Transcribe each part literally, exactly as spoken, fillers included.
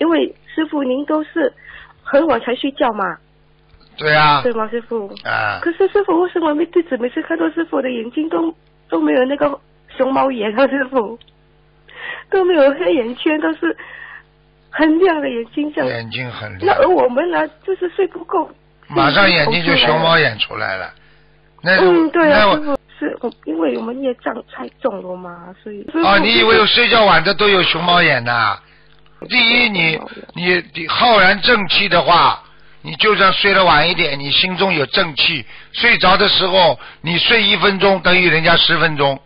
因为师傅您都是很晚才睡觉嘛。对啊。对吗，师傅？啊、嗯。可是师傅为什么每次每次看到师傅的眼睛都都没有那个熊猫眼啊，师傅都没有黑眼圈，都是很亮的眼睛这样。眼睛很亮。那而我们呢，就是睡不够。马上眼睛就熊猫眼出来了。那嗯，对啊，师傅。是我因为我们业障太重了嘛，所以哦，你以为有睡觉晚的都有熊猫眼呐？第一，你你你浩然正气的话，你就算睡得晚一点，你心中有正气，睡着的时候你睡一分钟等于人家十分钟，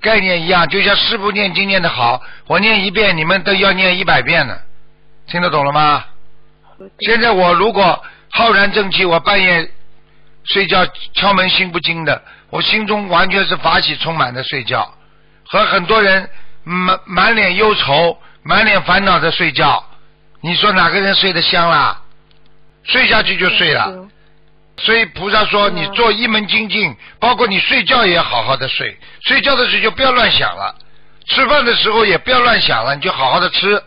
概念一样。就像师父念经念得好，我念一遍你们都要念一百遍呢，听得懂了吗？现在我如果浩然正气，我半夜睡觉敲门心不惊的，我心中完全是法喜充满的睡觉，和很多人满满脸忧愁满脸烦恼的睡觉，你说哪个人睡得香啦？睡下去就睡了。所以菩萨说你做一门精进，包括你睡觉也好好的睡，睡觉的时候就不要乱想了，吃饭的时候也不要乱想了，你就好好的吃，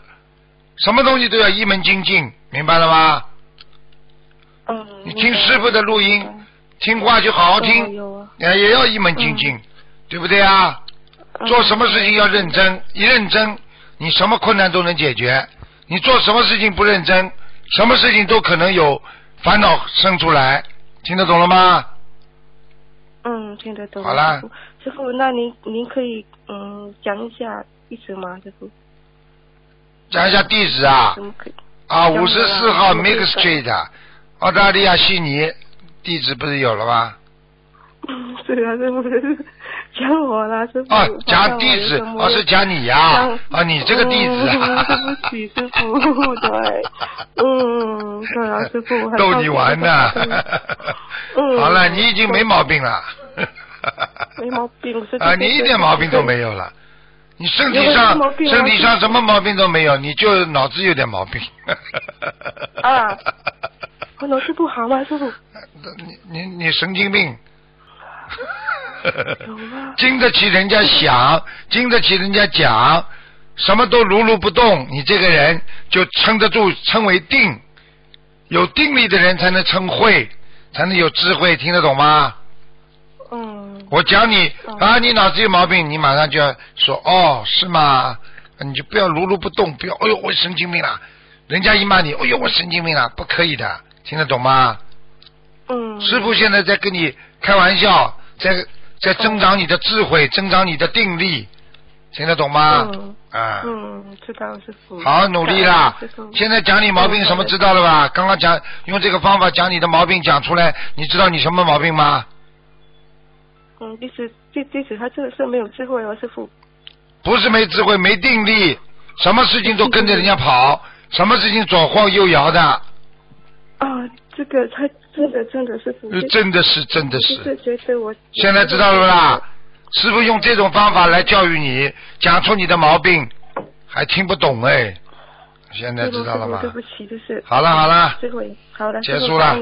什么东西都要一门精进，明白了吗？嗯。你听师父的录音听话就好好听，也要一门精进、嗯、对不对啊？做什么事情要认真，一认真你什么困难都能解决，你做什么事情不认真，什么事情都可能有烦恼生出来，听得懂了吗？嗯，听得懂。好啦，师父，那您您可以嗯讲一下弟子吗？师父讲一下弟子啊啊五十四号 Mix Street 澳大利亚悉尼地址不是有了吗？嗯，对啊，这不是讲我了，师傅。哦，讲地址，哦，是讲你呀、啊，哦，你这个地址啊。嗯、对不起，师傅，对，嗯，对啊，师傅。逗你玩呢、啊。嗯。好了，你已经没毛病了。没毛病是。啊，你一点毛病都没有了。你身体上身体上什么毛病都没有，你就脑子有点毛病。啊。我脑子不好吗，师傅？你你你神经病，经得起人家想，经得起人家讲，什么都如如不动，你这个人就撑得住，称为定。有定力的人才能称慧，才能有智慧，听得懂吗？嗯。我讲你、嗯、啊，你脑子有毛病，你马上就要说哦，是吗？你就不要如如不动，不要哎呦我神经病了，人家一骂你哎呦我神经病了，不可以的。听得懂吗？嗯。师父现在在跟你开玩笑，在在增长你的智慧、嗯，增长你的定力，听得懂吗？嗯。啊、嗯。嗯，知道师父。好，努力啦！现在讲你毛病什么知道了吧？刚刚讲用这个方法讲你的毛病讲出来，你知道你什么毛病吗？嗯，弟子弟弟子他真的是没有智慧哦，师父。不是没智慧，没定力，什么事情都跟着人家跑，什么事情左晃右摇的。啊，这个他真的真的是真的是真的是，就是觉得我现在知道了啦。师父用这种方法来教育你，讲出你的毛病，还听不懂哎。现在知道了吗？对不起，就是好了好了，结束了。